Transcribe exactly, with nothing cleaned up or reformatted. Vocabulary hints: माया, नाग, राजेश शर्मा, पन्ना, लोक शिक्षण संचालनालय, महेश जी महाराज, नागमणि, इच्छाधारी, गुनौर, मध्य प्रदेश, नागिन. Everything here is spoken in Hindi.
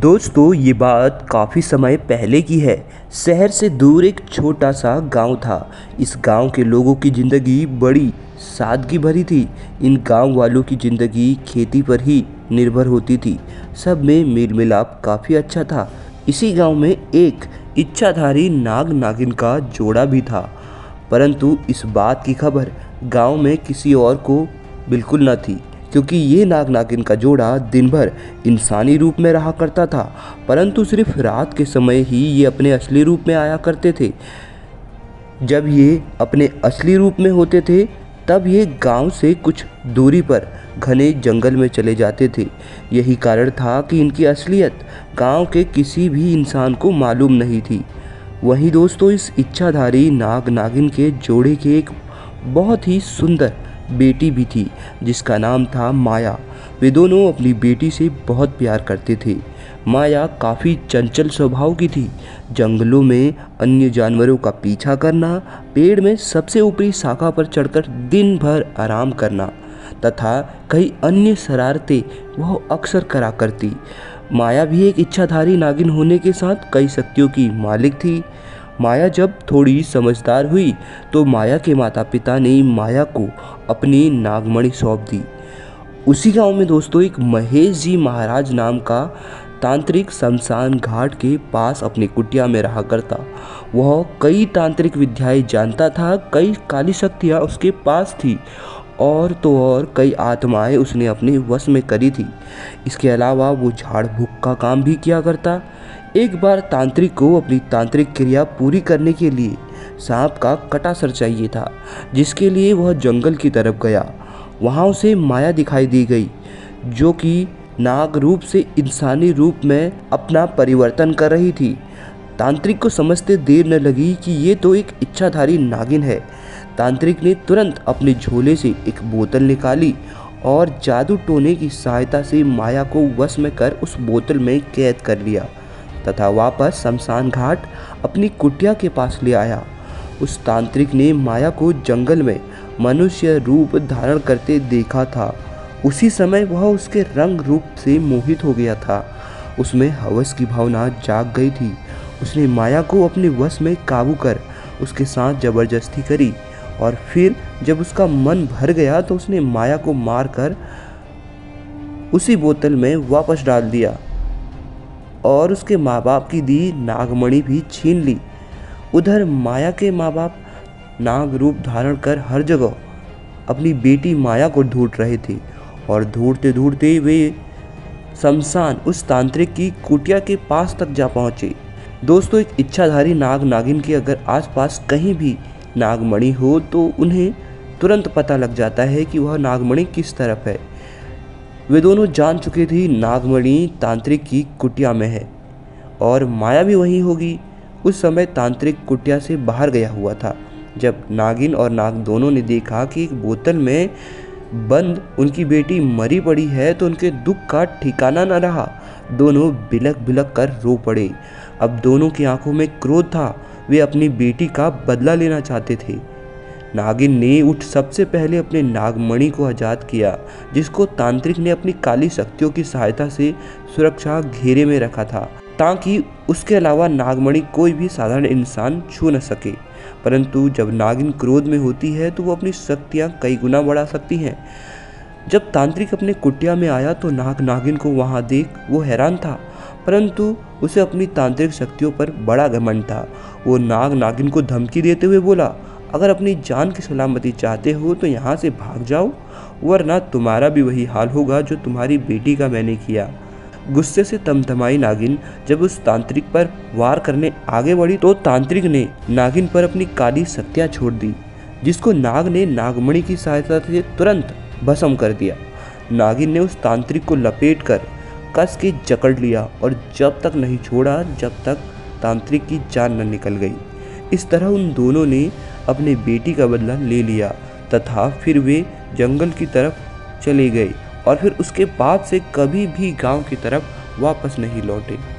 दोस्तों ये बात काफ़ी समय पहले की है। शहर से दूर एक छोटा सा गांव था। इस गांव के लोगों की ज़िंदगी बड़ी सादगी भरी थी। इन गांव वालों की ज़िंदगी खेती पर ही निर्भर होती थी। सब में मेल मिलाप काफ़ी अच्छा था। इसी गांव में एक इच्छाधारी नाग नागिन का जोड़ा भी था, परंतु इस बात की खबर गाँव में किसी और को बिल्कुल न थी, क्योंकि ये नाग नागिन का जोड़ा दिन भर इंसानी रूप में रहा करता था, परंतु सिर्फ रात के समय ही ये अपने असली रूप में आया करते थे। जब ये अपने असली रूप में होते थे तब ये गांव से कुछ दूरी पर घने जंगल में चले जाते थे। यही कारण था कि इनकी असलियत गांव के किसी भी इंसान को मालूम नहीं थी। वहीं दोस्तों, इस इच्छाधारी नाग नागिन के जोड़े के एक बहुत ही सुंदर बेटी भी थी, जिसका नाम था माया। वे दोनों अपनी बेटी से बहुत प्यार करते थे। माया काफ़ी चंचल स्वभाव की थी। जंगलों में अन्य जानवरों का पीछा करना, पेड़ में सबसे ऊपरी शाखा पर चढ़कर दिन भर आराम करना तथा कई अन्य शरारतें वह अक्सर करा करती। माया भी एक इच्छाधारी नागिन होने के साथ कई शक्तियों की मालिक थी। माया जब थोड़ी समझदार हुई तो माया के माता पिता ने माया को अपनी नागमणि सौंप दी। उसी गांव में दोस्तों एक महेश जी महाराज नाम का तांत्रिक शमशान घाट के पास अपनी कुटिया में रहा करता। वह कई तांत्रिक विद्याएं जानता था। कई काली शक्तियां उसके पास थी और तो और कई आत्माएं उसने अपने वश में करी थी। इसके अलावा वो झाड़ फूँक का काम भी किया करता। एक बार तांत्रिक को अपनी तांत्रिक क्रिया पूरी करने के लिए सांप का कटा सर चाहिए था, जिसके लिए वह जंगल की तरफ गया। वहाँ उसे माया दिखाई दी गई, जो कि नाग रूप से इंसानी रूप में अपना परिवर्तन कर रही थी। तांत्रिक को समझते देर न लगी कि ये तो एक इच्छाधारी नागिन है। तांत्रिक ने तुरंत अपने झोले से एक बोतल निकाली और जादू टोने की सहायता से माया को वश में कर उस बोतल में कैद कर लिया तथा वापस शमशान घाट अपनी कुटिया के पास ले आया। उस तांत्रिक ने माया को जंगल में मनुष्य रूप धारण करते देखा था। उसी समय वह उसके रंग रूप से मोहित हो गया था। उसमें हवस की भावना जाग गई थी। उसने माया को अपने वश में काबू कर उसके साथ जबरदस्ती करी और फिर जब उसका मन भर गया तो उसने माया को मारकर उसी बोतल में वापस डाल दिया और उसके माँ बाप की दी नागमणि भी छीन ली। उधर माया के माँ बाप नाग रूप धारण कर हर जगह अपनी बेटी माया को ढूंढ रहे थे और ढूंढते ढूंढते वे शमशान उस तांत्रिक की कुटिया के पास तक जा पहुँचे। दोस्तों, एक इच्छाधारी नाग नागिन के अगर आसपास कहीं भी नागमणि हो तो उन्हें तुरंत पता लग जाता है कि वह नागमणि किस तरफ है। वे दोनों जान चुके थे नागमणि तांत्रिक की कुटिया में है और माया भी वहीं होगी। उस समय तांत्रिक कुटिया से बाहर गया हुआ था जब नागिन और नाग दोनों ने देखा कि एक बोतल में बंद उनकी बेटी मरी पड़ी है तो उनके दुख का ठिकाना न रहा। दोनों बिलख बिलख कर रो पड़े। अब दोनों की आंखों में क्रोध था। वे अपनी बेटी का बदला लेना चाहते थे। नागिन ने उठ सबसे पहले अपने नागमणि को आज़ाद किया, जिसको तांत्रिक ने अपनी काली शक्तियों की सहायता से सुरक्षा घेरे में रखा था ताकि उसके अलावा नागमणि कोई भी साधारण इंसान छू न सके। परंतु जब नागिन क्रोध में होती है तो वो अपनी शक्तियाँ कई गुना बढ़ा सकती हैं। जब तांत्रिक अपने कुटिया में आया तो नाग नागिन को वहाँ देख वो हैरान था, परंतु उसे अपनी तांत्रिक शक्तियों पर बड़ा घमंड था। वो नाग नागिन को धमकी देते हुए बोला, अगर अपनी जान की सलामती चाहते हो तो यहाँ से भाग जाओ, वरना तुम्हारा भी वही हाल होगा जो तुम्हारी बेटी का मैंने किया। गुस्से से तमतमाई नागिन जब उस तांत्रिक पर वार करने आगे बढ़ी तो तांत्रिक ने नागिन पर अपनी काली शक्तियाँ छोड़ दी, जिसको नाग ने नागमणि की सहायता से तुरंत भस्म कर दिया। नागिन ने उस तांत्रिक को लपेट कर कस के जकड़ लिया और जब तक नहीं छोड़ा जब तक तांत्रिक की जान न निकल गई। इस तरह उन दोनों ने अपने बेटी का बदला ले लिया तथा फिर वे जंगल की तरफ चले गए और फिर उसके बाद से कभी भी गांव की तरफ वापस नहीं लौटे।